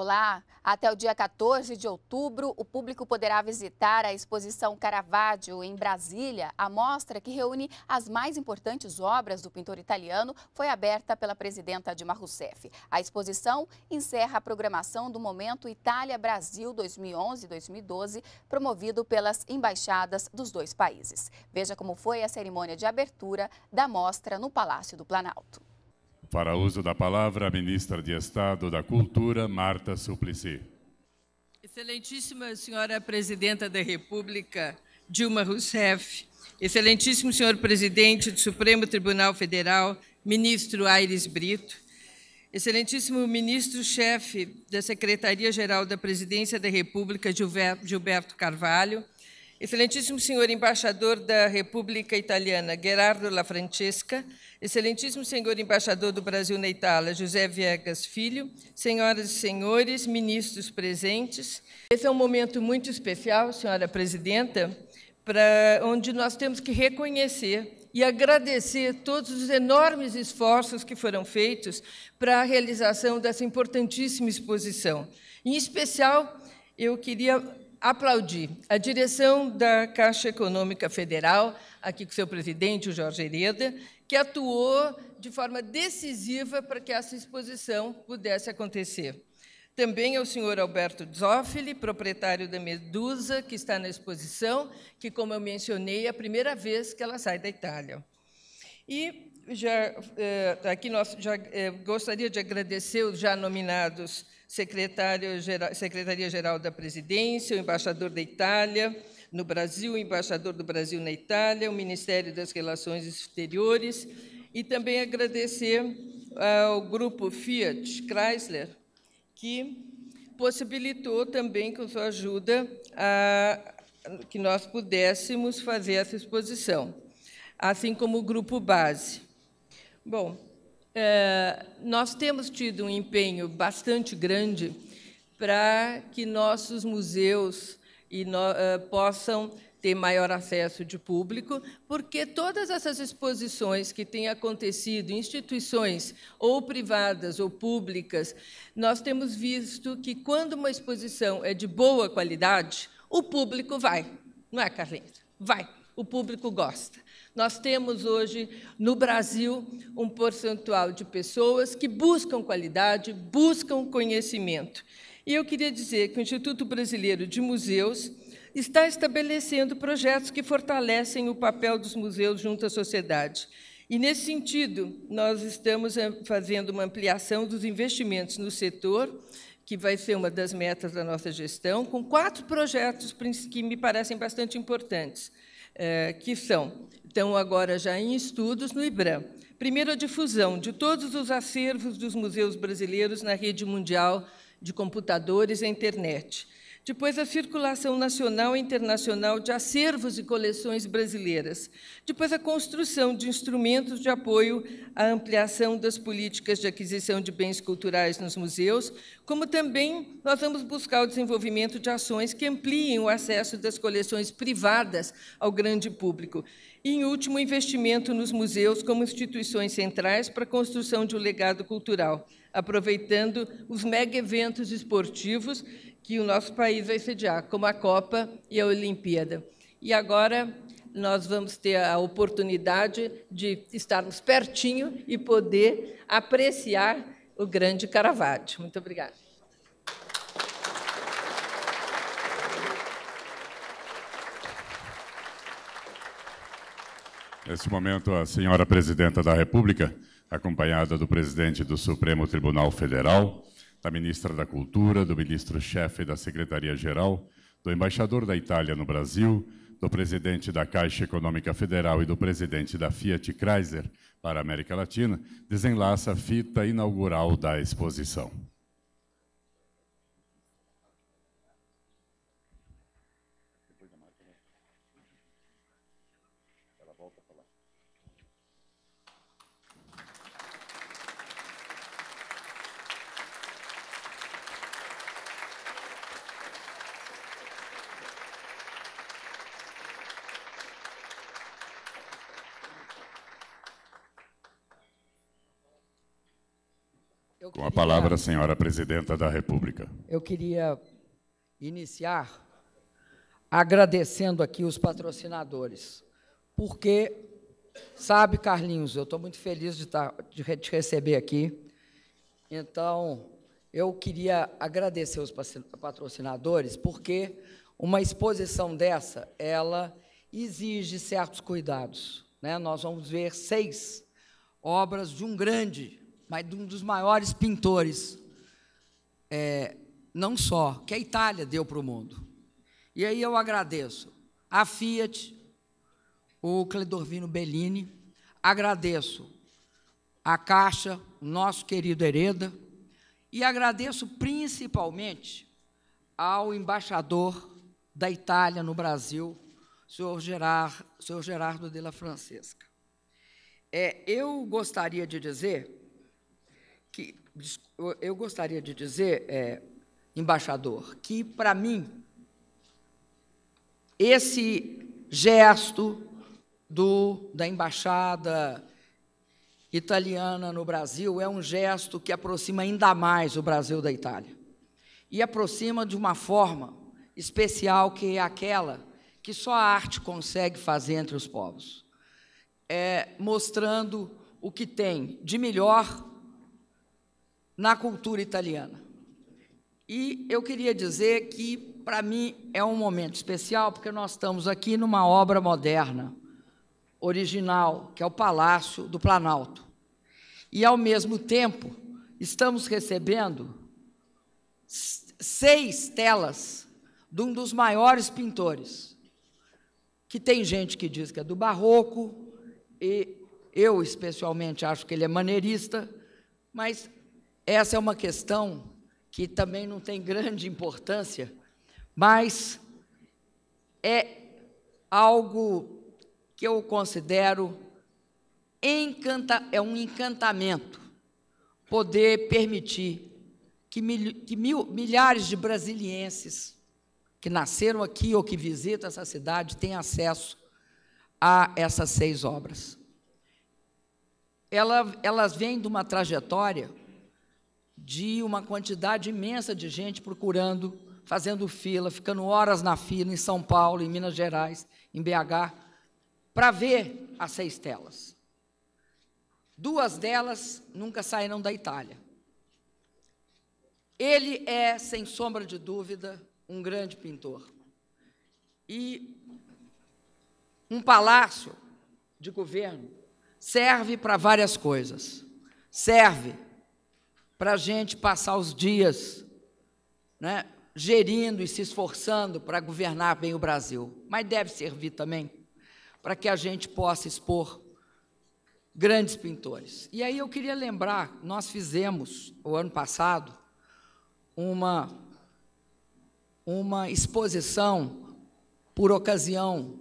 Olá! Até o dia 14 de outubro, o público poderá visitar a exposição Caravaggio, em Brasília. A mostra, que reúne as mais importantes obras do pintor italiano, foi aberta pela presidenta Dilma Rousseff. A exposição encerra a programação do Momento Itália-Brasil 2011-2012, promovido pelas embaixadas dos dois países. Veja como foi a cerimônia de abertura da mostra no Palácio do Planalto. Para uso da palavra, a ministra de Estado da Cultura, Marta Suplicy. Excelentíssima senhora presidenta da República, Dilma Rousseff, excelentíssimo senhor presidente do Supremo Tribunal Federal, ministro Ayres Britto, excelentíssimo ministro-chefe da Secretaria-Geral da Presidência da República, Gilberto Carvalho, excelentíssimo senhor embaixador da República Italiana, Gerardo della Francesca, excelentíssimo senhor embaixador do Brasil na Itália, José Viegas Filho, senhoras e senhores, ministros presentes. Esse é um momento muito especial, senhora presidenta, onde nós temos que reconhecer e agradecer todos os enormes esforços que foram feitos para a realização dessa importantíssima exposição. Em especial, eu queria aplaudir a direção da Caixa Econômica Federal, aqui com seu presidente, o Jorge Hereda, que atuou de forma decisiva para que essa exposição pudesse acontecer. Também ao senhor Alberto Zoffoli, proprietário da Medusa, que está na exposição, que, como eu mencionei, é a primeira vez que ela sai da Itália. E gostaria de agradecer os já nominados Secretaria-Geral da Presidência, o embaixador da Itália no Brasil, o embaixador do Brasil na Itália, o Ministério das Relações Exteriores, e também agradecer ao Grupo Fiat Chrysler, que possibilitou também, com sua ajuda, que nós pudéssemos fazer essa exposição, assim como o Grupo Base. Bom, nós temos tido um empenho bastante grande para que nossos museus possam ter maior acesso de público, porque todas essas exposições que têm acontecido em instituições ou privadas ou públicas, nós temos visto que, quando uma exposição é de boa qualidade, o público vai. Não é, Carlinhos? Vai. O público gosta. Nós temos hoje, no Brasil, um percentual de pessoas que buscam qualidade, buscam conhecimento. E eu queria dizer que o Instituto Brasileiro de Museus está estabelecendo projetos que fortalecem o papel dos museus junto à sociedade. E, nesse sentido, nós estamos fazendo uma ampliação dos investimentos no setor, que vai ser uma das metas da nossa gestão, com 4 projetos que me parecem bastante importantes, que estão agora já em estudos no IBRAM. Primeiro, a difusão de todos os acervos dos museus brasileiros na rede mundial de computadores e internet. Depois, a circulação nacional e internacional de acervos e coleções brasileiras. Depois, a construção de instrumentos de apoio à ampliação das políticas de aquisição de bens culturais nos museus, como também nós vamos buscar o desenvolvimento de ações que ampliem o acesso das coleções privadas ao grande público. E, em último, investimento nos museus como instituições centrais para a construção de um legado cultural, aproveitando os mega-eventos esportivos que o nosso país vai sediar, como a Copa e a Olimpíada. E agora nós vamos ter a oportunidade de estarmos pertinho e poder apreciar o grande Caravaggio. Muito obrigada. Neste momento, a senhora presidenta da República, acompanhada do presidente do Supremo Tribunal Federal, da ministra da Cultura, do ministro-chefe da Secretaria-Geral, do embaixador da Itália no Brasil, do presidente da Caixa Econômica Federal e do presidente da Fiat Chrysler para a América Latina, desenlaça a fita inaugural da exposição. Com a palavra, senhora presidenta da República. Eu queria iniciar agradecendo aqui os patrocinadores, porque, sabe, Carlinhos, eu estou muito feliz de te receber aqui. Então, eu queria agradecer os patrocinadores, porque uma exposição dessa, ela exige certos cuidados, né? Nós vamos ver 6 obras de um grande, mas de um dos maiores pintores, não só, que a Itália deu para o mundo. E aí eu agradeço a Fiat, o Cledovino Bellini, agradeço a Caixa, o nosso querido Hereda, e agradeço principalmente ao embaixador da Itália no Brasil, senhor Gerardo della Francesca. Eu gostaria de dizer, embaixador, que, para mim, esse gesto da embaixada italiana no Brasil é um gesto que aproxima ainda mais o Brasil da Itália. E aproxima de uma forma especial, que é aquela que só a arte consegue fazer entre os povos, mostrando o que tem de melhor na cultura italiana. E eu queria dizer que, para mim, é um momento especial, porque nós estamos aqui numa obra moderna, original, que é o Palácio do Planalto. E, ao mesmo tempo, estamos recebendo 6 telas de um dos maiores pintores, que tem gente que diz que é do barroco, e eu, especialmente, acho que ele é maneirista, mas essa é uma questão que também não tem grande importância, mas é algo que eu considero um encantamento, poder permitir que milhares de brasilienses que nasceram aqui ou que visitam essa cidade têm acesso a essas 6 obras. Elas vêm de uma trajetória de uma quantidade imensa de gente procurando, fazendo fila, ficando horas na fila em São Paulo, em Minas Gerais, em BH, para ver as 6 telas. 2 delas nunca saíram da Itália. Ele é, sem sombra de dúvida, um grande pintor. E um palácio de governo serve para várias coisas. Serve para a gente passar os dias, né, gerindo e se esforçando para governar bem o Brasil, mas deve servir também para que a gente possa expor grandes pintores. E aí eu queria lembrar, nós fizemos, o ano passado, uma exposição por ocasião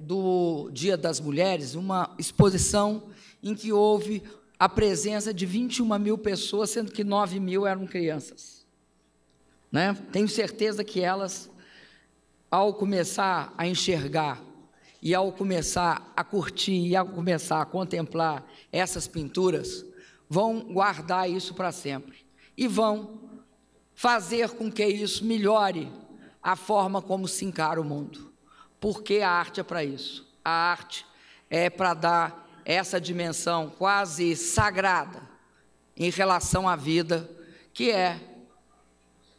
do Dia das Mulheres, uma exposição em que houve a presença de 21.000 pessoas, sendo que 9.000 eram crianças. Né? Tenho certeza que elas, ao começar a enxergar e ao começar a curtir e ao começar a contemplar essas pinturas, vão guardar isso para sempre e vão fazer com que isso melhore a forma como se encara o mundo, porque a arte é para isso. A arte é para dar essa dimensão quase sagrada em relação à vida, que é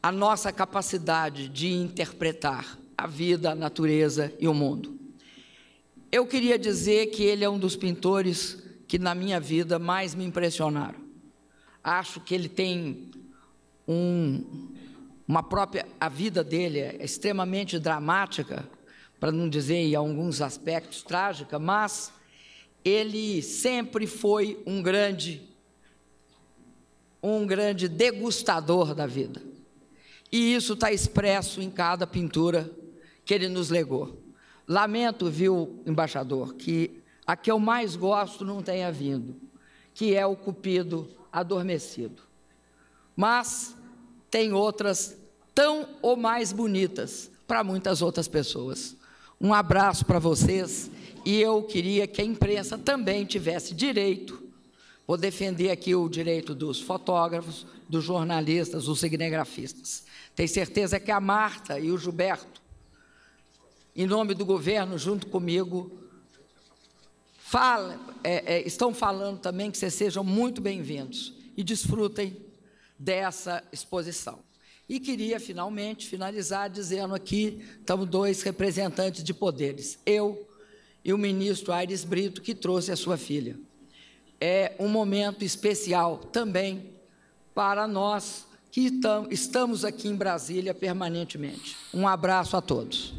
a nossa capacidade de interpretar a vida, a natureza e o mundo. Eu queria dizer que ele é um dos pintores que, na minha vida, mais me impressionaram. Acho que ele tem a vida dele é extremamente dramática, para não dizer em alguns aspectos trágica, mas ele sempre foi um grande degustador da vida. E isso está expresso em cada pintura que ele nos legou. Lamento, viu, embaixador, que a que eu mais gosto não tenha vindo, que é o Cupido Adormecido. Mas tem outras tão ou mais bonitas para muitas outras pessoas. Um abraço para vocês, e eu queria que a imprensa também tivesse direito Vou defender aqui o direito dos fotógrafos, dos jornalistas, dos cinegrafistas. Tenho certeza que a Marta e o Gilberto, em nome do governo, junto comigo, estão falando também que vocês sejam muito bem-vindos e desfrutem dessa exposição. E queria, finalmente, finalizar dizendo aqui, estamos dois representantes de poderes, eu e o ministro Ayres Britto, que trouxe a sua filha. É um momento especial também para nós que estamos aqui em Brasília permanentemente. Um abraço a todos.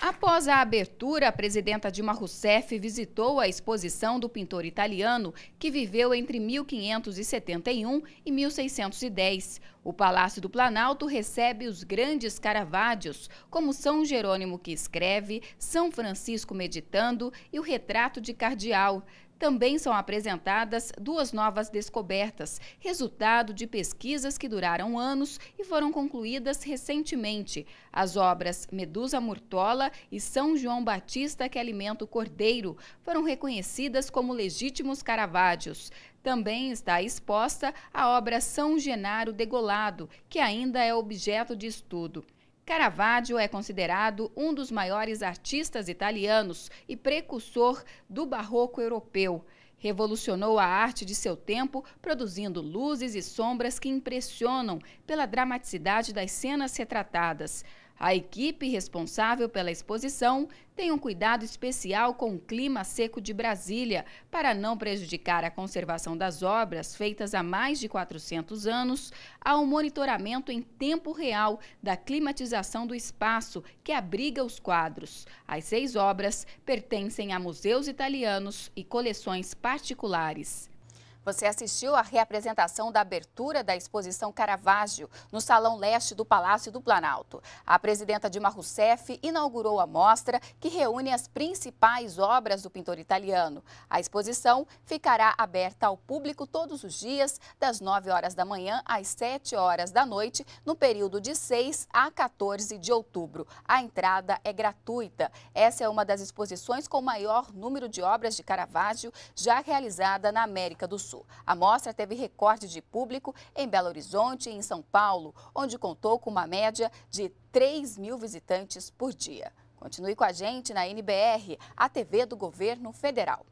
Após a abertura, a presidenta Dilma Rousseff visitou a exposição do pintor italiano, que viveu entre 1571 e 1610. O Palácio do Planalto recebe os grandes Caravaggios, como São Jerônimo que escreve, São Francisco meditando e o retrato de Cardeal. Também são apresentadas duas novas descobertas, resultado de pesquisas que duraram anos e foram concluídas recentemente. As obras Medusa Murtola e São João Batista, que alimenta o Cordeiro, foram reconhecidas como legítimos Caravaggios. Também está exposta a obra São Genaro Degolado, que ainda é objeto de estudo. Caravaggio é considerado um dos maiores artistas italianos e precursor do barroco europeu. Revolucionou a arte de seu tempo, produzindo luzes e sombras que impressionam pela dramaticidade das cenas retratadas. A equipe responsável pela exposição tem um cuidado especial com o clima seco de Brasília, para não prejudicar a conservação das obras feitas há mais de 400 anos, ao monitoramento em tempo real da climatização do espaço que abriga os quadros. As 6 obras pertencem a museus italianos e coleções particulares. Você assistiu à reapresentação da abertura da exposição Caravaggio no Salão Leste do Palácio do Planalto. A presidenta Dilma Rousseff inaugurou a mostra que reúne as principais obras do pintor italiano. A exposição ficará aberta ao público todos os dias, das 9h às 7h, no período de 6 a 14 de outubro. A entrada é gratuita. Essa é uma das exposições com maior número de obras de Caravaggio já realizada na América do Sul. A mostra teve recorde de público em Belo Horizonte e em São Paulo, onde contou com uma média de 3.000 visitantes por dia. Continue com a gente na NBR, a TV do Governo Federal.